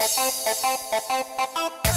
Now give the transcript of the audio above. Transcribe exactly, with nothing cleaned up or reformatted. Para abajo.